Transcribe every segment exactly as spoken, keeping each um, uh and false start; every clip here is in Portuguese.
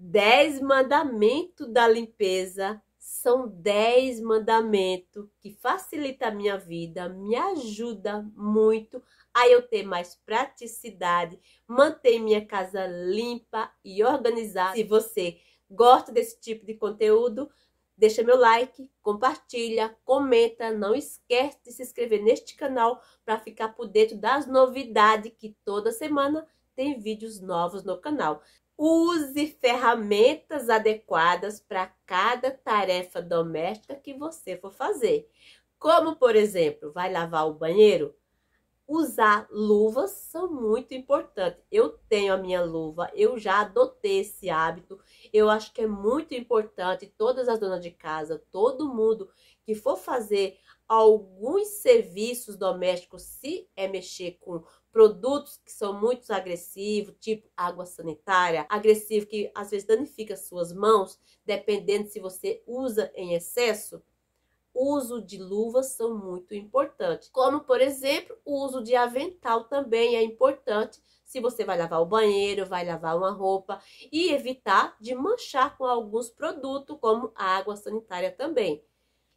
Dez mandamentos da limpeza são dez mandamentos que facilitam a minha vida, me ajuda muito a eu ter mais praticidade, manter minha casa limpa e organizada. Se você gosta desse tipo de conteúdo, deixa meu like, compartilha, comenta, não esquece de se inscrever neste canal para ficar por dentro das novidades, que toda semana tem vídeos novos no canal. Use ferramentas adequadas para cada tarefa doméstica que você for fazer. Como, por exemplo, vai lavar o banheiro? Usar luvas são muito importantes. Eu tenho a minha luva, eu já adotei esse hábito. Eu acho que é muito importante todas as donas de casa, todo mundo que for fazer alguns serviços domésticos, se é mexer com produtos que são muito agressivos, tipo água sanitária, agressivo que às vezes danifica suas mãos, dependendo se você usa em excesso, o uso de luvas são muito importantes. Como, por exemplo, o uso de avental também é importante se você vai lavar o banheiro, vai lavar uma roupa, e evitar de manchar com alguns produtos, como a água sanitária também.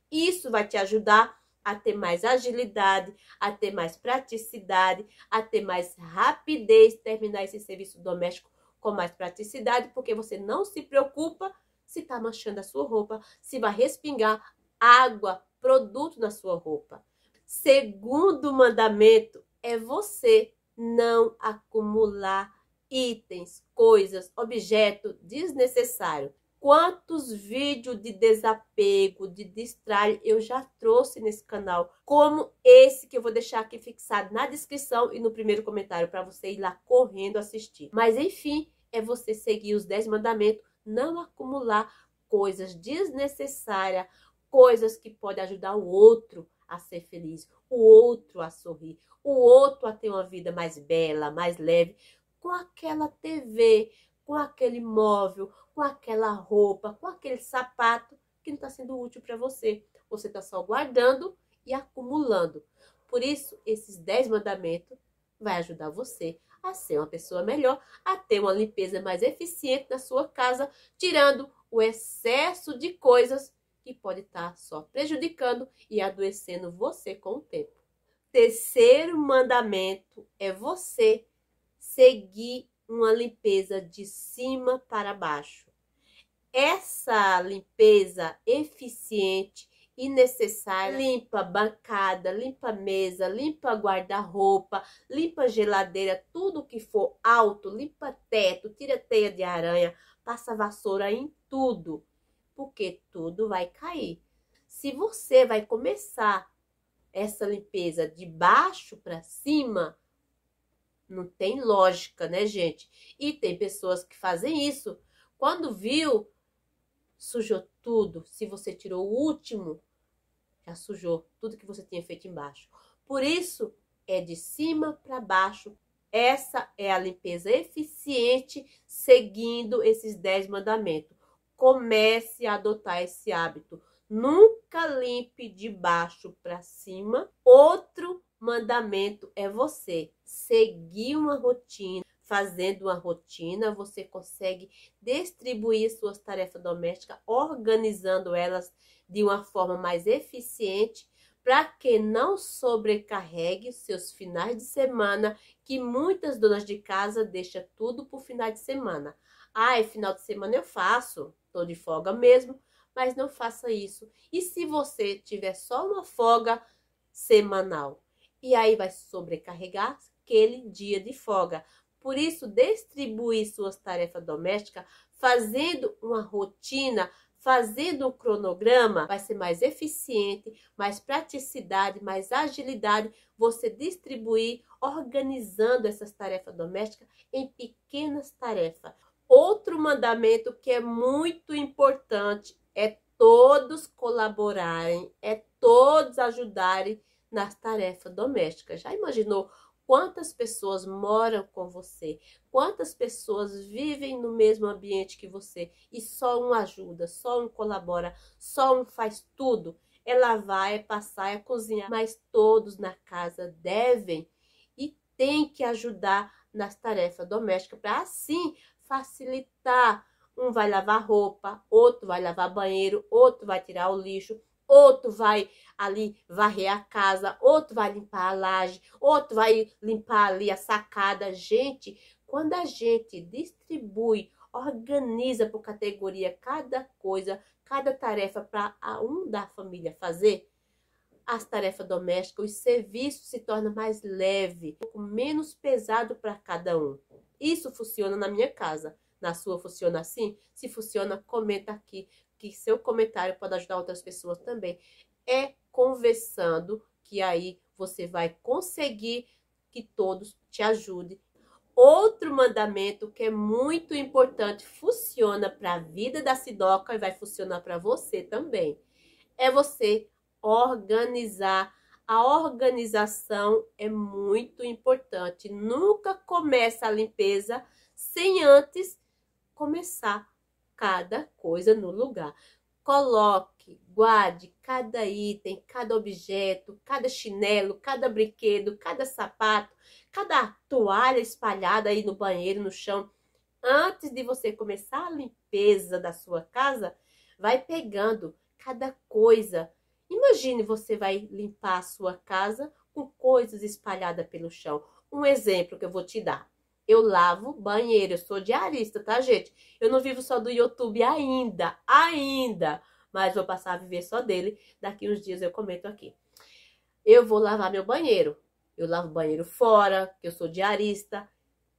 Isso vai te ajudar a ter mais agilidade, a ter mais praticidade, a ter mais rapidez, terminar esse serviço doméstico com mais praticidade, porque você não se preocupa se está manchando a sua roupa, se vai respingar água, produto na sua roupa. Segundo mandamento é você não acumular itens, coisas, objeto desnecessário. Quantos vídeos de desapego, de destralhe eu já trouxe nesse canal, como esse que eu vou deixar aqui fixado na descrição e no primeiro comentário para você ir lá correndo assistir. Mas enfim, é você seguir os dez mandamentos, não acumular coisas desnecessárias, coisas que podem ajudar o outro a ser feliz, o outro a sorrir, o outro a ter uma vida mais bela, mais leve, com aquela T V, com aquele móvel, com aquela roupa, com aquele sapato que não está sendo útil para você. Você está só guardando e acumulando. Por isso, esses dez mandamentos vai ajudar você a ser uma pessoa melhor, a ter uma limpeza mais eficiente na sua casa, tirando o excesso de coisas que pode estar só prejudicando e adoecendo você com o tempo. Terceiro mandamento é você seguir uma limpeza de cima para baixo. Essa limpeza eficiente e necessária limpa bancada, limpa mesa, limpa guarda-roupa, limpa geladeira, tudo que for alto, limpa teto, tira teia de aranha, passa vassoura em tudo, porque tudo vai cair. Se você vai começar essa limpeza de baixo para cima, não tem lógica, né, gente? E tem pessoas que fazem isso. Quando viu, sujou tudo. Se você tirou o último, já sujou tudo que você tinha feito embaixo. Por isso, é de cima para baixo. Essa é a limpeza eficiente, seguindo esses dez mandamentos. Comece a adotar esse hábito. Nunca limpe de baixo para cima. Outro mandamento é você seguir uma rotina. Fazendo uma rotina, você consegue distribuir suas tarefas domésticas, organizando elas de uma forma mais eficiente, para que não sobrecarregue seus finais de semana, que muitas donas de casa deixam tudo para o final de semana. Ai, final de semana eu faço, estou de folga mesmo, mas não faça isso. E se você tiver só uma folga semanal? E aí vai sobrecarregar aquele dia de folga. Por isso, distribuir suas tarefas domésticas, fazendo uma rotina, fazendo um cronograma, vai ser mais eficiente, mais praticidade, mais agilidade. Você distribuir, organizando essas tarefas domésticas em pequenas tarefas. Outro mandamento que é muito importante é todos colaborarem, é todos ajudarem nas tarefas domésticas. Já imaginou quantas pessoas moram com você? Quantas pessoas vivem no mesmo ambiente que você? E só um ajuda, só um colabora, só um faz tudo. É lavar, é passar, é cozinhar. Mas todos na casa devem e têm que ajudar nas tarefas domésticas, para assim facilitar Um vai lavar roupa, outro vai lavar banheiro, outro vai tirar o lixo, outro vai ali varrer a casa, outro vai limpar a laje, outro vai limpar ali a sacada. Gente, quando a gente distribui, organiza por categoria cada coisa, cada tarefa para um da família fazer, as tarefas domésticas, os serviços se tornam mais leve, um pouco menos pesado para cada um. Isso funciona na minha casa. Na sua funciona assim? Se funciona, comenta aqui, que seu comentário pode ajudar outras pessoas também. É conversando que aí você vai conseguir que todos te ajudem. Outro mandamento que é muito importante, funciona para a vida da Cidoca e vai funcionar para você também, é você organizar. A organização é muito importante. Nunca começa a limpeza sem antes começar cada coisa no lugar. Coloque, guarde cada item, cada objeto, cada chinelo, cada brinquedo, cada sapato, cada toalha espalhada aí no banheiro, no chão. Antes de você começar a limpeza da sua casa, vai pegando cada coisa. Imagine, você vai limpar a sua casa com coisas espalhadas pelo chão. Um exemplo que eu vou te dar. Eu lavo banheiro, eu sou diarista, tá, gente? Eu não vivo só do YouTube ainda, ainda, mas vou passar a viver só dele. Daqui uns dias eu comento aqui. Eu vou lavar meu banheiro. Eu lavo banheiro fora, eu sou diarista.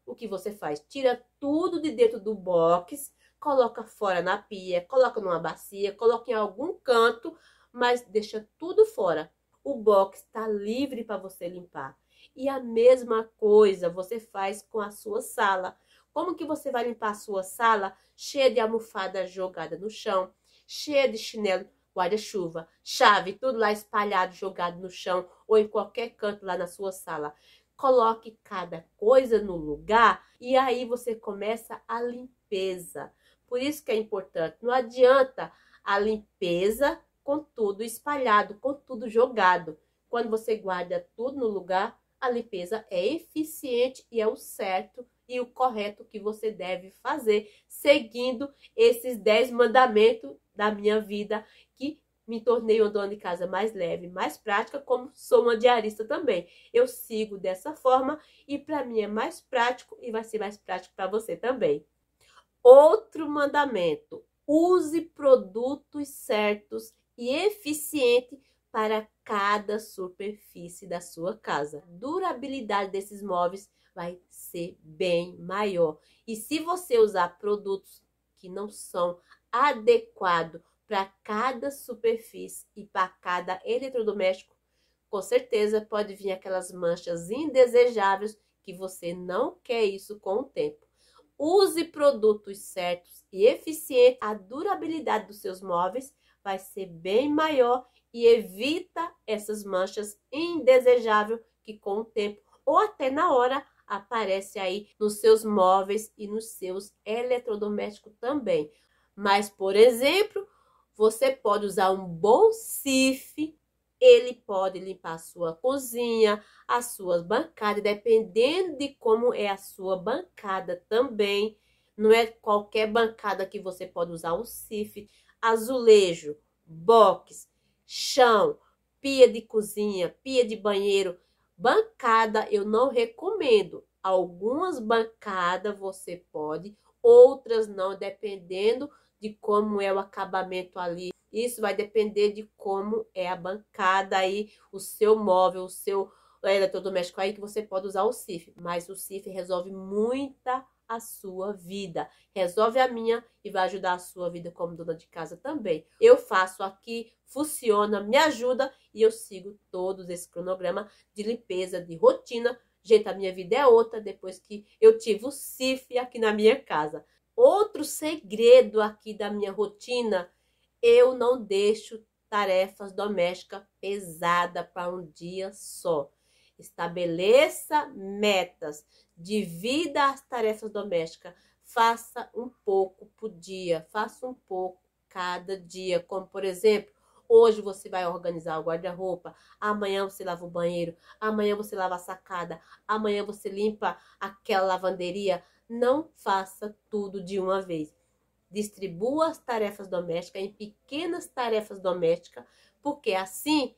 O que você faz? Tira tudo de dentro do box, coloca fora na pia, coloca numa bacia, coloca em algum canto, mas deixa tudo fora. O box tá livre para você limpar. E a mesma coisa você faz com a sua sala. Como que você vai limpar a sua sala? Cheia de almofada jogada no chão, cheia de chinelo, guarda-chuva, chave, tudo lá espalhado, jogado no chão ou em qualquer canto lá na sua sala. Coloque cada coisa no lugar e aí você começa a limpeza. Por isso que é importante, não adianta a limpeza com tudo espalhado, com tudo jogado. Quando você guarda tudo no lugar, a limpeza é eficiente e é o certo e o correto que você deve fazer, seguindo esses dez mandamentos da minha vida, que me tornei uma dona de casa mais leve, mais prática, como sou uma diarista também. Eu sigo dessa forma e para mim é mais prático e vai ser mais prático para você também. Outro mandamento: use produtos certos e eficientes para cada superfície da sua casa. A durabilidade desses móveis vai ser bem maior. E se você usar produtos que não são adequados para cada superfície e para cada eletrodoméstico, com certeza pode vir aquelas manchas indesejáveis que você não quer isso com o tempo. Use produtos certos e eficientes. A durabilidade dos seus móveis vai ser bem maior e evita essas manchas indesejáveis que com o tempo ou até na hora aparece aí nos seus móveis e nos seus eletrodomésticos também. Mas, por exemplo, você pode usar um bom sife, ele pode limpar a sua cozinha, as suas bancadas, dependendo de como é a sua bancada também. Não é qualquer bancada que você pode usar um sife. Azulejo, box, chão, pia de cozinha, pia de banheiro, bancada eu não recomendo. Algumas bancadas você pode, outras não, dependendo de como é o acabamento ali. Isso vai depender de como é a bancada aí, o seu móvel, o seu eletrodoméstico aí, que você pode usar o sife. Mas o sife resolve muita a sua vida, resolve a minha e vai ajudar a sua vida como dona de casa também. Eu faço aqui, funciona, me ajuda e eu sigo todos esse cronograma de limpeza, de rotina. Gente, a minha vida é outra depois que eu tive o sife aqui na minha casa. Outro segredo aqui da minha rotina: eu não deixo tarefas domésticas pesadas para um dia só. Estabeleça metas, divida as tarefas domésticas, faça um pouco por dia, faça um pouco cada dia. Como, por exemplo, hoje você vai organizar o guarda-roupa, amanhã você lava o banheiro, amanhã você lava a sacada, amanhã você limpa aquela lavanderia. Não faça tudo de uma vez. Distribua as tarefas domésticas em pequenas tarefas domésticas, porque assim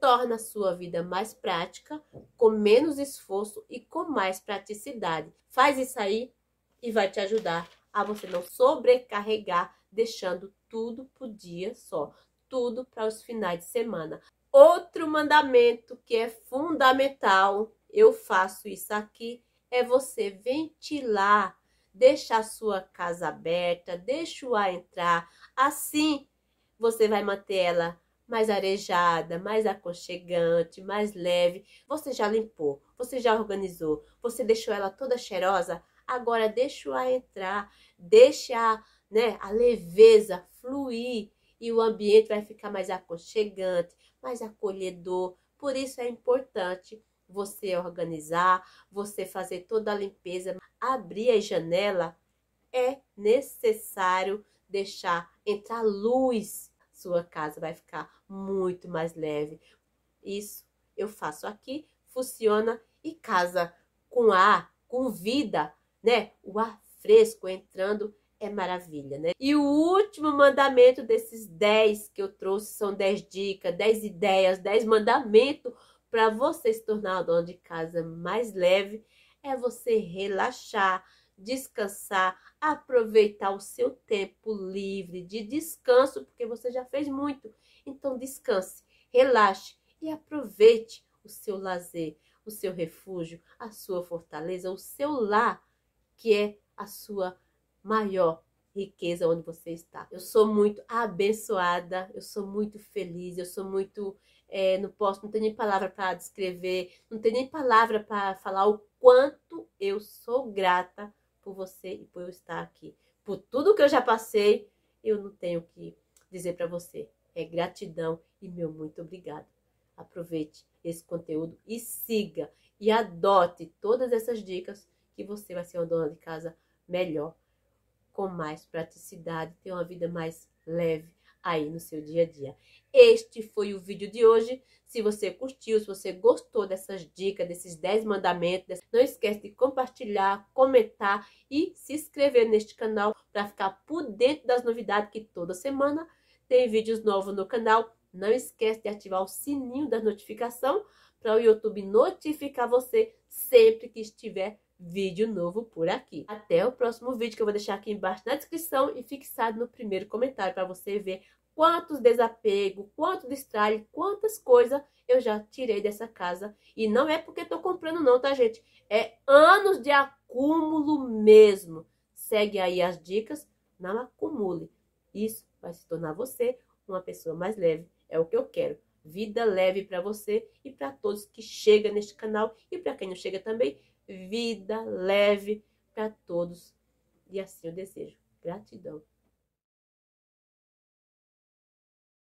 torna a sua vida mais prática, com menos esforço e com mais praticidade. Faz isso aí e vai te ajudar a você não sobrecarregar, deixando tudo pro dia só, tudo para os finais de semana. Outro mandamento que é fundamental, eu faço isso aqui, é você ventilar. Deixa a sua casa aberta, deixa o ar entrar. Assim, você vai manter ela mais arejada, mais aconchegante, mais leve. Você já limpou, você já organizou, você deixou ela toda cheirosa. Agora, deixa o ar entrar, deixa, né, a leveza fluir. E o ambiente vai ficar mais aconchegante, mais acolhedor. Por isso é importante você organizar, você fazer toda a limpeza, abrir a janela. É necessário deixar entrar luz. Sua casa vai ficar muito mais leve. Isso eu faço aqui, funciona e casa com ar, com vida, né? O ar fresco entrando é maravilha, né? E o último mandamento desses dez que eu trouxe, são dez dicas, dez ideias, dez mandamentos para você se tornar o dono de casa mais leve, é você relaxar, descansar, aproveitar o seu tempo livre de descanso, porque você já fez muito. Então descanse, relaxe e aproveite o seu lazer, o seu refúgio, a sua fortaleza, o seu lar, que é a sua maior riqueza onde você está. Eu sou muito abençoada, eu sou muito feliz, eu sou muito... É, não posso, não tenho nem palavra para descrever, não tenho nem palavra para falar o quanto eu sou grata por você e por eu estar aqui. Por tudo que eu já passei, eu não tenho o que dizer para você. É gratidão e meu muito obrigado. Aproveite esse conteúdo e siga e adote todas essas dicas, que você vai ser uma dona de casa melhor, com mais praticidade, ter uma vida mais leve aí no seu dia a dia. Este foi o vídeo de hoje. Se você curtiu, se você gostou dessas dicas, desses dez mandamentos, não esquece de compartilhar, comentar e se inscrever neste canal para ficar por dentro das novidades, que toda semana tem vídeos novos no canal. Não esquece de ativar o sininho da notificação para o YouTube notificar você sempre que estiver vídeo novo por aqui. Até o próximo vídeo, que eu vou deixar aqui embaixo na descrição e fixado no primeiro comentário, para você ver quantos desapego, quanto destralhe, quantas coisas eu já tirei dessa casa. E não é porque tô comprando não, tá, gente? É anos de acúmulo mesmo. Segue aí as dicas, não acumule. Isso vai se tornar você uma pessoa mais leve. É o que eu quero. Vida leve para você e para todos que chegam neste canal, e para quem não chega também, vida leve para todos. E assim eu desejo. Gratidão.